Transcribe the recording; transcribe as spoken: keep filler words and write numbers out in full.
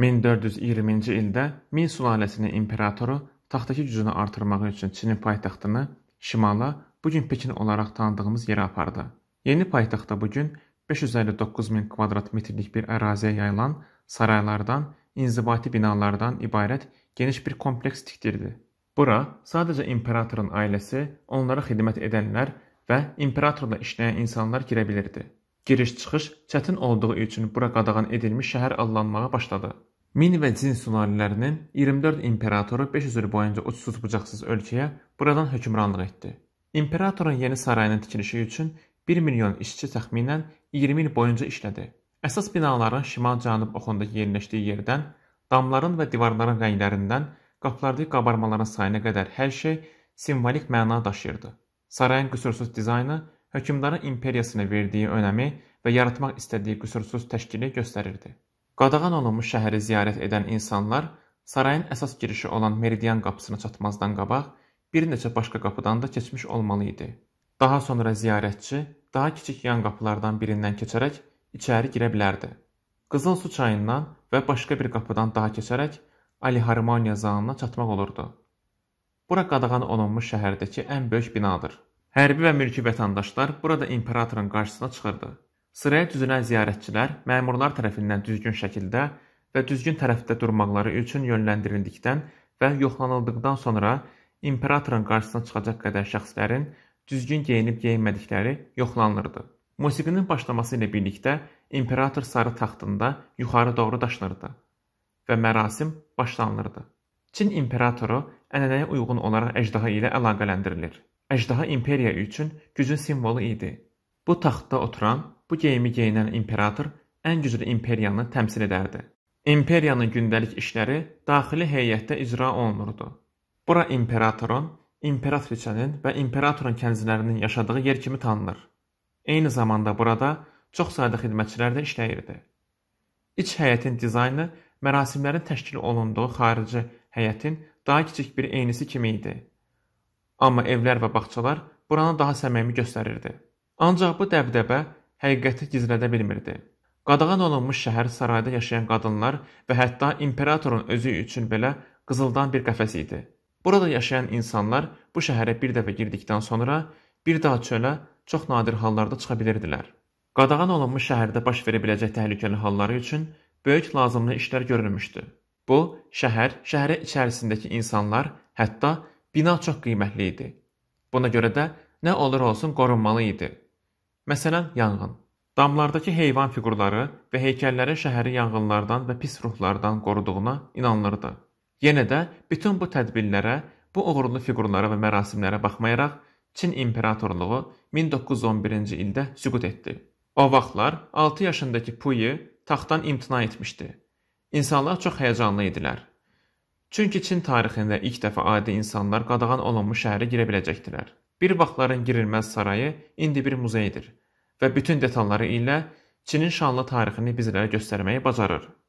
min dörd yüz iyirminci ildə Min sülaləsinin imperatoru taxtdakı gücünü artırmaq üçün Çinin paytaxtını şimala, bugün Pekin olaraq tanıdığımız yerə apardı. Yeni paytaxtda bugün beş yüz əlli doqquz min kvadrat metrlik bir əraziyə yayılan saraylardan, inzibati binalardan ibarət geniş bir kompleks tikdirdi. Bura sadəcə imperatorun ailəsi, onlara xidmət edənlər və imperatorla işləyən insanlar girə bilirdi. Giriş-çıxış çətin olduğu üçün bura qadağan edilmiş şəhər adlanmağa başladı. Min və Zin sülalələrinin iyirmi dörd imperatoru beş yüz il boyunca uçsuz-bucaqsız ölkəyə buradan hökmranlıq etdi. İmperatorun yeni sarayının tikilişi üçün bir milyon işçi təxminən iyirmi il boyunca işlədi. Əsas binaların şimal-cənub oxunda yerləşdiyi yerdən, damların və divarların rənglərindən, qaplardakı qabarmaların sayına qədər hər şey simvolik məna daşıyırdı. Sarayın qüsursuz dizaynı hökmdarın imperiyasına verdiyi önəmi və yaratmaq istədiyi qüsursuz təşkili göstərirdi. Qadağan olunmuş şəhəri ziyarət edən insanlar sarayın əsas girişi olan meridian qapısına çatmazdan qabaq bir neçə başqa qapıdan da keçmiş olmalı idi. Daha sonra ziyarətçi daha kiçik yan qapılardan birindən keçərək içəri girə bilərdi. Qızıl su çayından və başqa bir qapıdan daha keçərək Ali Harmoniya zalına çatmaq olurdu. Bura qadağan olunmuş şəhərdəki ən böyük binadır. Hərbi və mülki vətəndaşlar burada imperatorun qarşısına çıxırdı. Sıraya düzülən ziyarətçilər məmurlar tərəfindən düzgün şəkildə və düzgün tərəfdə durmaqları üçün yönləndirildikdən və yoxlanıldıqdan sonra imperatorun qarşısına çıxacaq qədər şəxslərin düzgün geyinib geyinmədikləri yoxlanılırdı. Musiqinin başlaması ilə birlikdə imperator sarı taxtında yuxarı doğru daşınırdı və mərasim başlanılırdı. Çin imperatoru ənənəyə uyğun olaraq əjdaha ilə əlaqələndirilir. Əjdaha imperiya üçün gücün simvolu idi. Bu taxtda oturan, bu geyimi geyinən imperator ən güclü imperiyanı təmsil edərdi. İmperiyanın gündəlik işləri daxili heyətdə icra olunurdu. Bura imperatorun, imperatriçənin və imperatorun kənzilərinin yaşadığı yer kimi tanınır. Eyni zamanda burada çox sayda xidmətçilər də işləyirdi. İç həyətin dizaynı mərasimlərin təşkil olunduğu xarici həyətin daha kiçik bir eynisi kimi idi. Amma evlər və bağçalar buranı daha səmimi göstərirdi. Ancaq bu dəbdəbə həqiqəti gizlədə bilmirdi. Qadağan olunmuş şəhər sarayda yaşayan qadınlar və hətta imperatorun özü üçün belə qızıldan bir qəfəs idi. Burada yaşayan insanlar bu şəhərə bir dəfə girdikdən sonra bir daha çölə çox nadir hallarda çıxa bilirdilər. Qadağan olunmuş şəhərdə baş verə biləcək təhlükəli halları üçün böyük lazımlı işlər görülmüşdü. Bu, şəhər, şəhərə içərisindəki insanlar, hətta bina çox qiymətli idi. Buna görə də nə olur olsun qorunmalı idi. Məsələn, yanğın. Damlardakı heyvan fiqurları və heykəllərin şəhəri yanğınlardan və pis ruhlardan qoruduğuna inanılırdı. Yenə də bütün bu tədbirlərə, bu uğurlu fiqurlara və mərasimlərə baxmayaraq, Çin imperatorluğu min doqquz yüz on birinci ildə süqut etdi. O vaxtlar altı yaşındakı Puyi taxtdan imtina etmişdi. İnsanlar çox həyəcanlı idilər. Çünki Çin tarixində ilk dəfə adi insanlar qadağan olunmuş şəhərə girə biləcəkdilər. Bir vaxtların girilməz sarayı indi bir muzeydir və bütün detalları ilə Çinin şanlı tarixini bizlərə göstərməyi bacarır.